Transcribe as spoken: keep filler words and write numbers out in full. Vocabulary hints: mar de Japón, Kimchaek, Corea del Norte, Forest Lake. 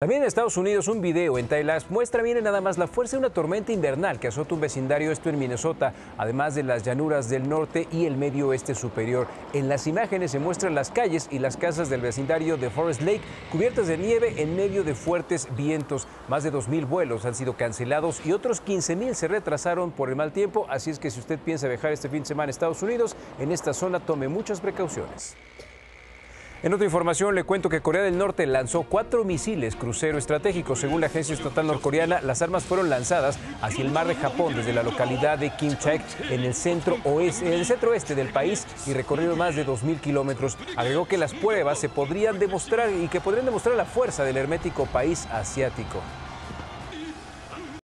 También en Estados Unidos, un video en Tailandia muestra bien nada más la fuerza de una tormenta invernal que azota un vecindario, esto en Minnesota, además de las llanuras del norte y el medio oeste superior. En las imágenes se muestran las calles y las casas del vecindario de Forest Lake cubiertas de nieve en medio de fuertes vientos. Más de dos mil vuelos han sido cancelados y otros quince mil se retrasaron por el mal tiempo, así es que si usted piensa viajar este fin de semana a Estados Unidos, en esta zona tome muchas precauciones. En otra información, le cuento que Corea del Norte lanzó cuatro misiles crucero estratégicos. Según la agencia estatal norcoreana, las armas fueron lanzadas hacia el mar de Japón desde la localidad de Kimchaek, en el centro oeste, en el centro oeste del país, y recorrieron más de dos mil kilómetros. Agregó que las pruebas se podrían demostrar y que podrían demostrar la fuerza del hermético país asiático.